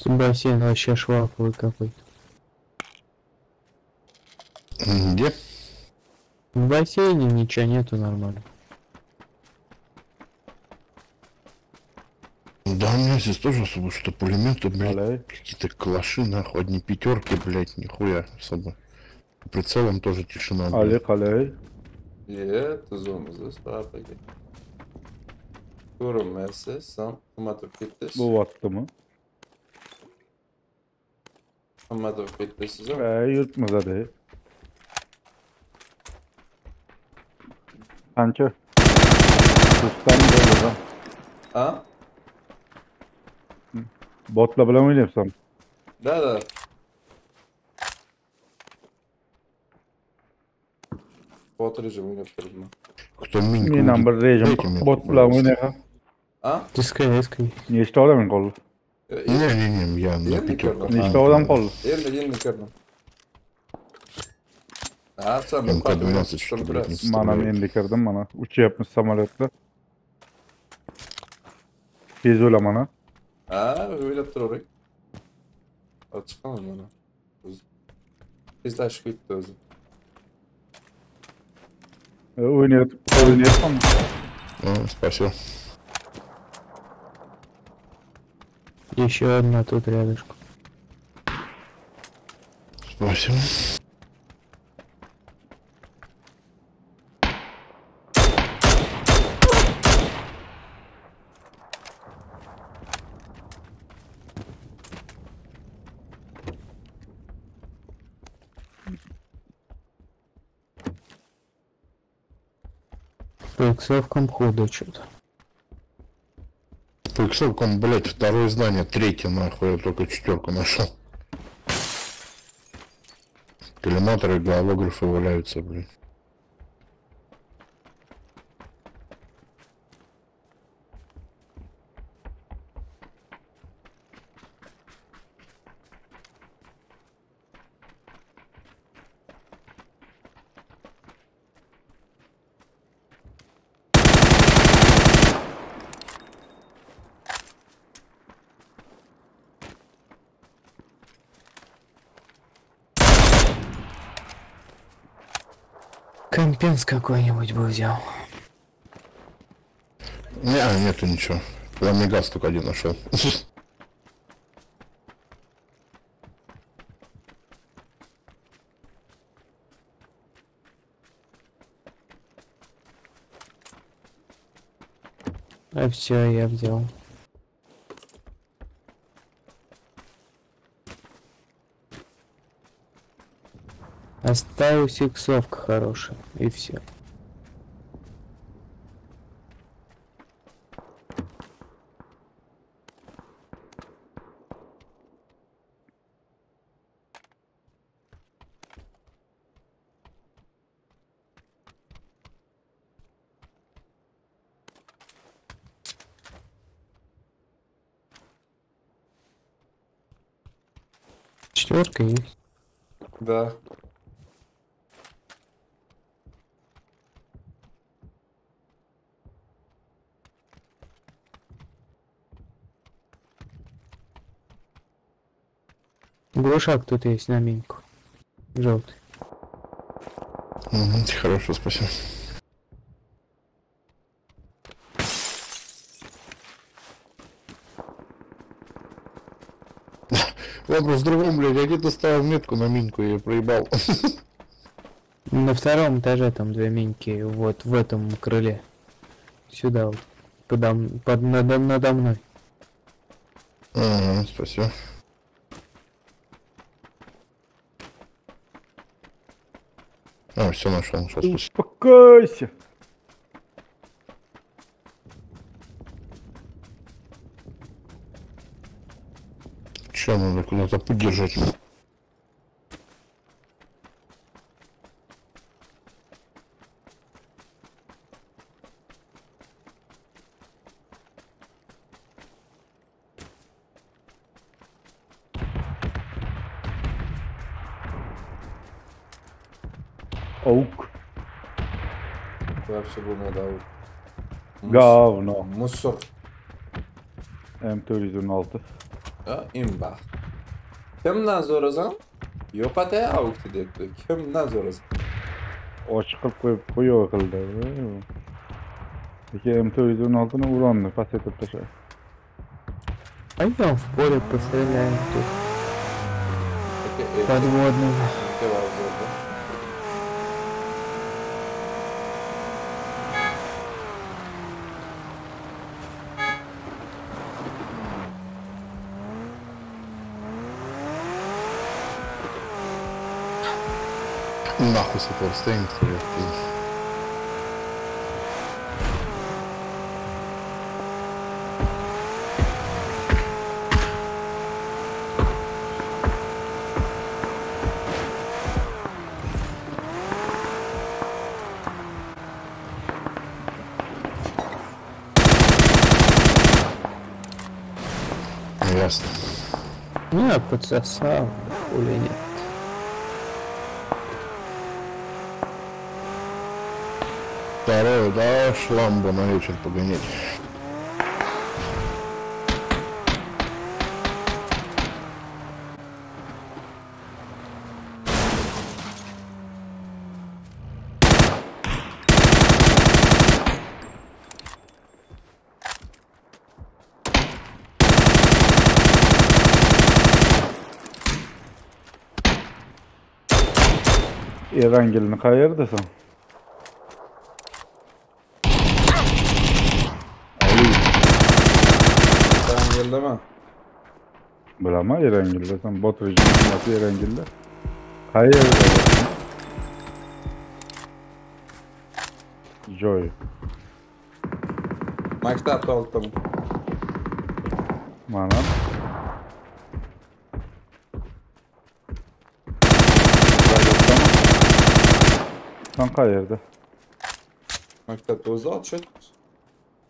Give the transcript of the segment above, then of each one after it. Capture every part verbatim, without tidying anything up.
что бассейн вообще шлаповый какой-то. Где? В бассейне ничего нету нормально. Да у меня здесь тоже особо что-то пулеметы, блядь, какие-то калаши, нахуй, одни пятерки, блядь, нихуя особо. По прицелам тоже тишина. Олег, Олег. Нет, зону заставили. Турмессы, сам, матопитес. Буваттымы. Matopitesi değil mi? Ee, yırtmaza değil. Sanki. Üstten böyle lan. Ha? Botla bile mi oynayayım sen? Da da. Bot rejim oynayalım lan. Bir number rejim. Bot bile mi oynayalım? Ha? Diskaya diskaya. Niye işte olamayın kollu? Не-не-не, я на пятерку. Верно, я не керну. А, сам МК-двенадцать, что ли, блядь? Манам не кердым, мана. Учи yapmış самолетті. Tez öyle mana. Ha, öyle dururik. Açıklamam mana. Tez aşık bitti özüm. Oynayalım. Oynayalım. Спасибо. Еще одна тут рядышком. Спасибо. По иксовкам хода что-то. По иксовкам, блять, второе здание, третье, нахуй, я только четверку нашел. Коллиматоры, голографы валяются, блять. Компенс какой-нибудь бы взял. Не, нету ничего. Пламя газ только один нашел. А все, я взял. Осталась иксовка хорошая, и все. Четверка есть? Да. Груша кто-то есть на миньку. Желтый. Угу, хорошо, спасибо. Ладно, с другом, блядь, я где-то ставил метку на миньку, я ее проебал. На втором этаже там две миньки, вот в этом крыле. Сюда вот. Подо, под, надо, надо мной. Ага, спасибо. А, все нашел, сейчас пусть. Успокойся. Че, надо куда-то путь держать? Аук. Вообще был надо аук. Говно. Мусор. М-туризм Алта. imba. Kimdan so'rasam? Yo'qotay avti debdi. Kimdan so'rasam? Ochiq qilib qo'yib qo'yib qildi. Lekin эм триста шестнадцать ni uronni pasaytirib tashladi. Aytdim, pole postrelayapti. Подводный. Нахуй саппорт стоит, блядь. Ясно. Не, подсосал, хули нет. Второе, да, шламбу на вечер погонять. Erangelni qayerdasan? Erangeldaman. Bilaman Erangeldasan, Botirjonov Erangelda. Qayerda? Joy. Maktabda oldim. Mana Кайерда. Мактап ты узнал, что?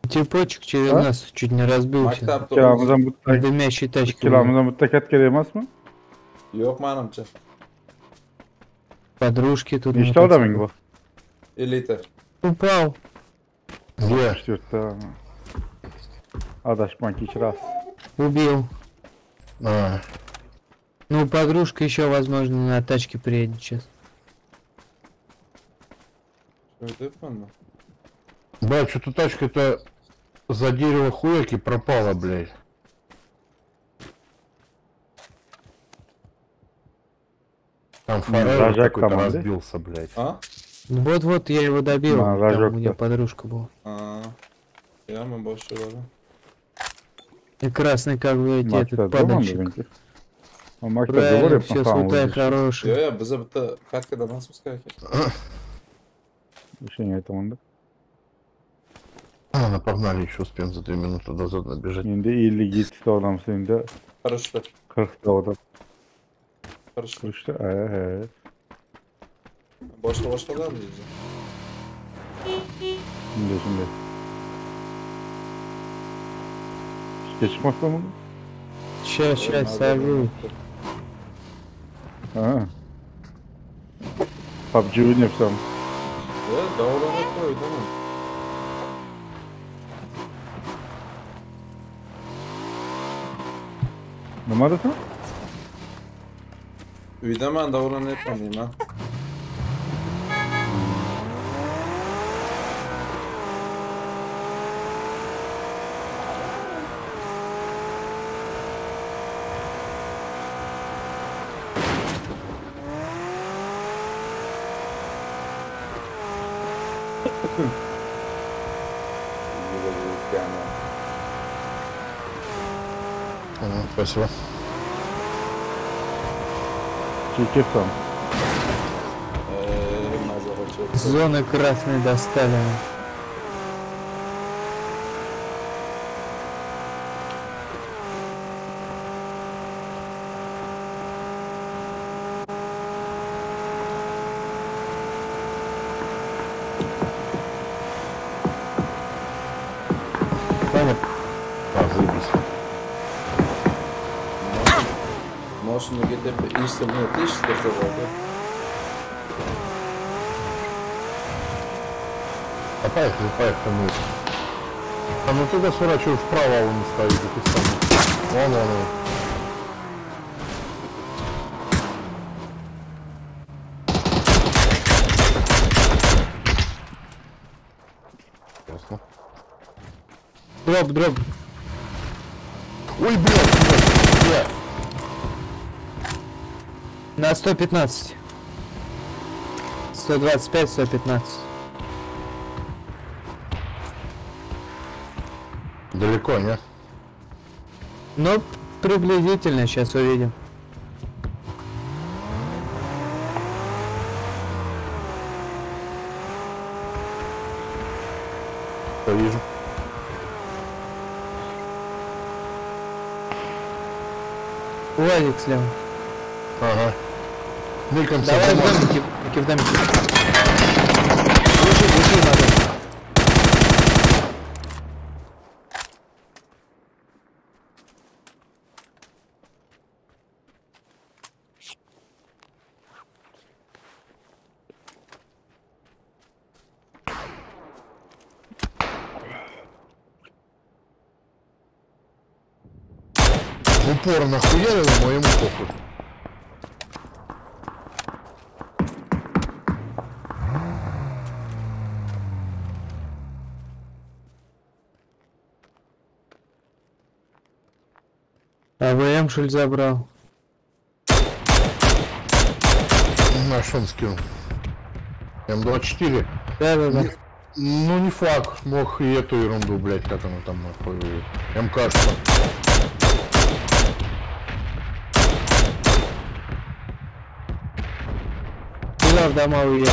Типочек через а? Нас чуть не разбился. Дымящей тачки. Подружки тут. И что там его? Элита. Упал. Где? Что-то. А дашь манкич раз. Убил. А. Ну подружка еще возможно на тачке приедет сейчас. Бля, что-то тачка-то за дерево хуяки пропала, блядь. Там фонарь какой-то разбился, блядь. А? Вот-вот я его добил, да, там у меня подружка была. А, я мы больше даже. И красный как бы этот падальщик. Правильно, все слутай хороший. Я бы забыл, как когда нас пускай. Решение это он, да? А, напогнали еще успеем за две минуты назад набежать. Или есть что нам с ним, да? Хорошо. Хорошо. Хорошо. Что? Ага. Больше во что там нельзя? Нельзя, нельзя. Сейчас можно могу? Сейчас, сейчас, сажу. А. пабджи не в самом. Да, да, он такой, да. Намадата? Видимо, да, он не понимает. Спасибо. Чики там. Зоны красные достали. Если мне тысячи стартовал, да? А поехали, поехали мы. А ну туда сворачиваю вправо, он стоит, и ты сам. Вон он. Дроп, дроп. Ой, блядь, блядь, блядь. На сто пятнадцать. сто двадцать пять, сто пятнадцать. Далеко, нет? Ну, приблизительно сейчас увидим. Вижу. Уазик слева. Ага. Мельком сам. Давай в домике, в домике. Лучше, лучше надо. Упор нахуярил моему похуй. АВМ шуль забрал. Машинский он. эм двадцать четыре. Да, да, да. Не, ну не факт, мог и эту ерунду, блять, как она там нахуй. МК что? Куда в дома уехал?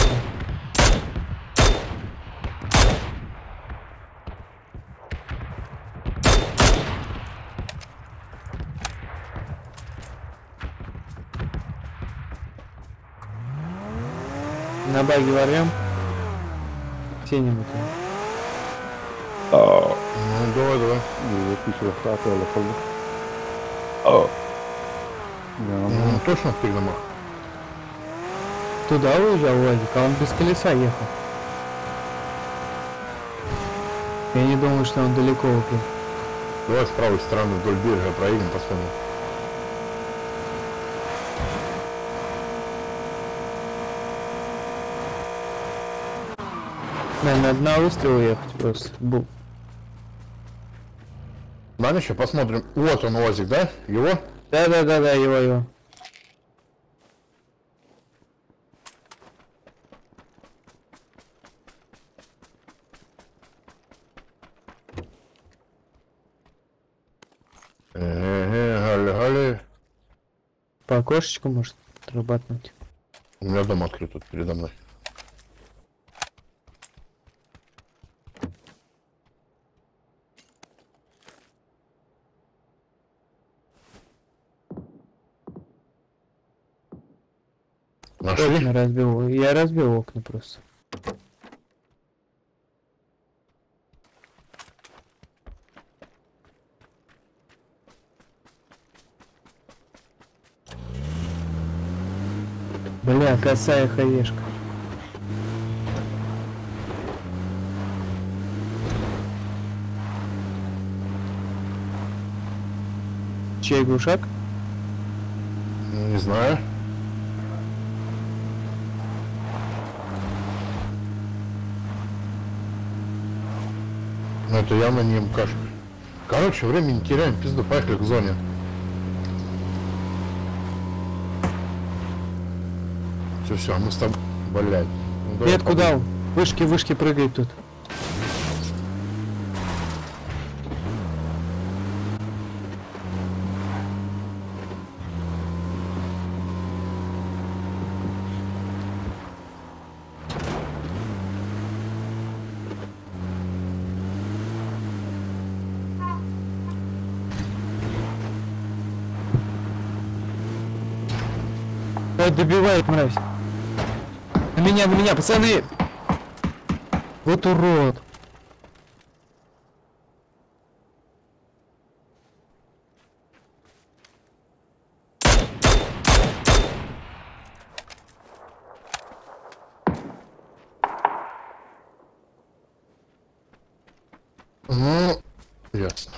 На баги ворвем. Синим это. Ну давай, давай. Записывай автоател, походу. Ну точно в передомах. Туда уезжал Владик, а он без колеса ехал. Я не думаю, что он далеко выпил. Давай с правой стороны вдоль берега проедем, посмотрим. Наверное, одна выстрела ехать просто. Бу. Ладно, еще посмотрим. Вот он, Уазик, да? Его? Да, да, да, да, его, его. Э-э-э, по окошечку может отрабатывать. У меня дом открыт тут передо мной. Окна разбил. Я разбил окна просто. Бля, косая хаешка. Чей глушак? Не знаю. Но это явно не МКшка. Короче, время не теряем, пизду, поехали к зоне. Все, все, мы с тобой, блядь. Ну, нет, куда он? Вышки, вышки прыгает тут. Добивает, мразь. На меня, на меня, пацаны! Вот урод. Ну, ясно.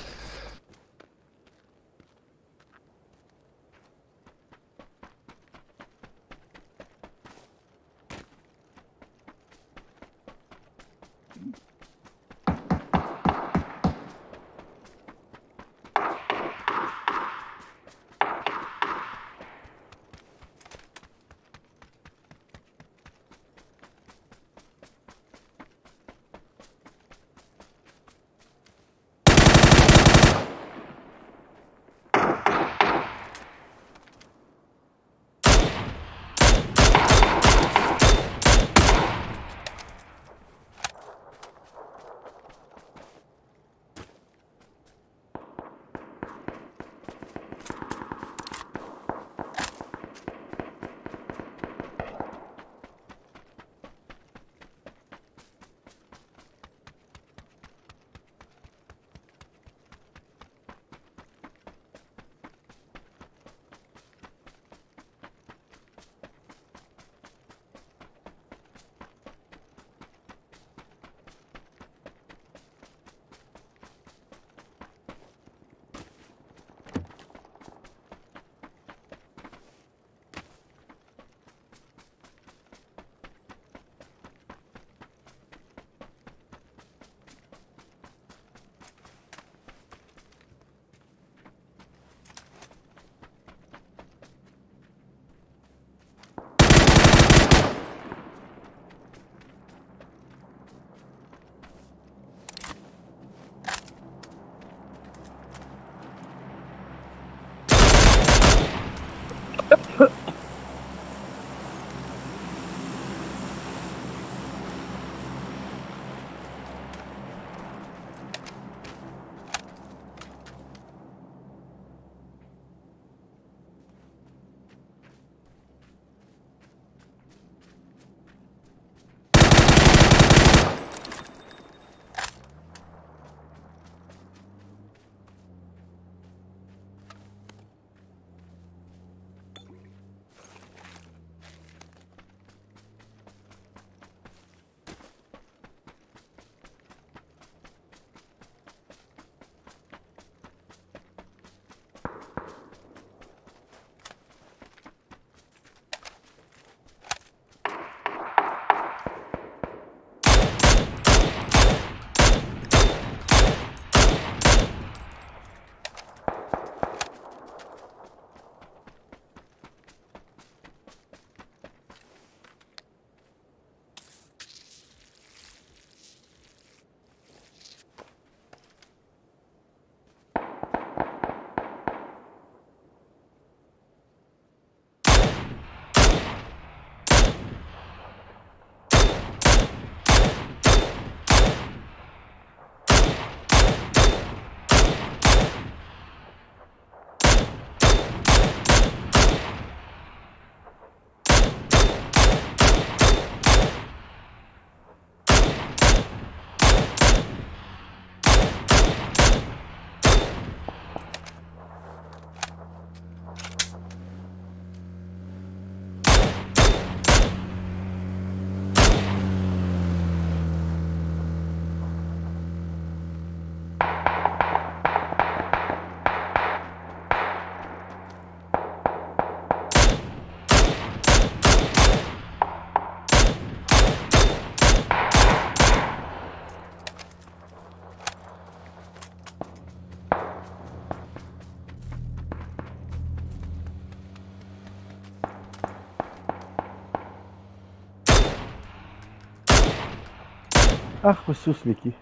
Ах вы суслики.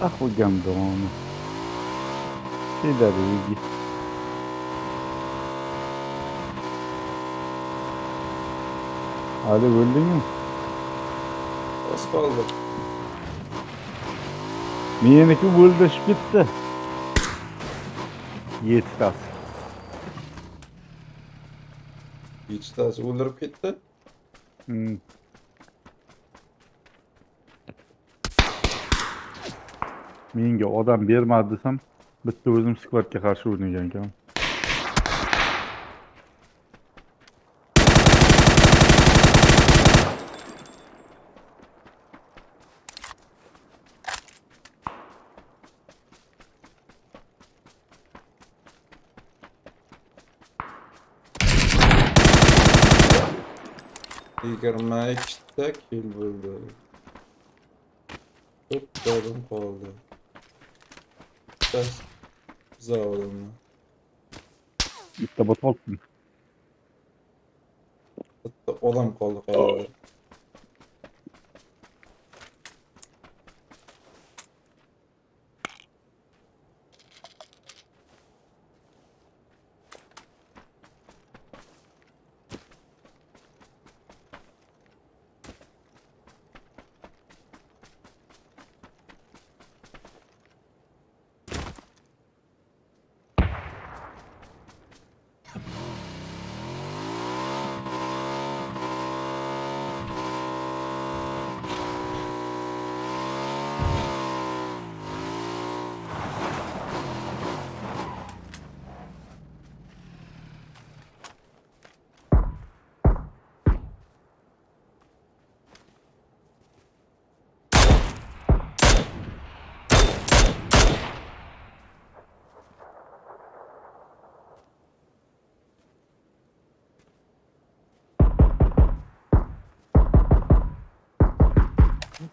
Ах вы гандоны. И дороги. Hadi öldün mü? Az kaldı. Benimki öldüşüp gitti. Yetitası. Yetitası öldürüp gitti. Hmm. Menga odam bermadi desam, bitta o'zim skvatga qarshi o'ynagan ekan. yigirma ikkita kill bo'ldi. to'rt ta qoldi. Tas zavdim. Bitta bot oldim. Bitta odam qoldi qo'ydi.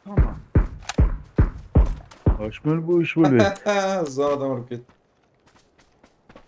Tamam. Hoş bul bu iş böyle. Zaten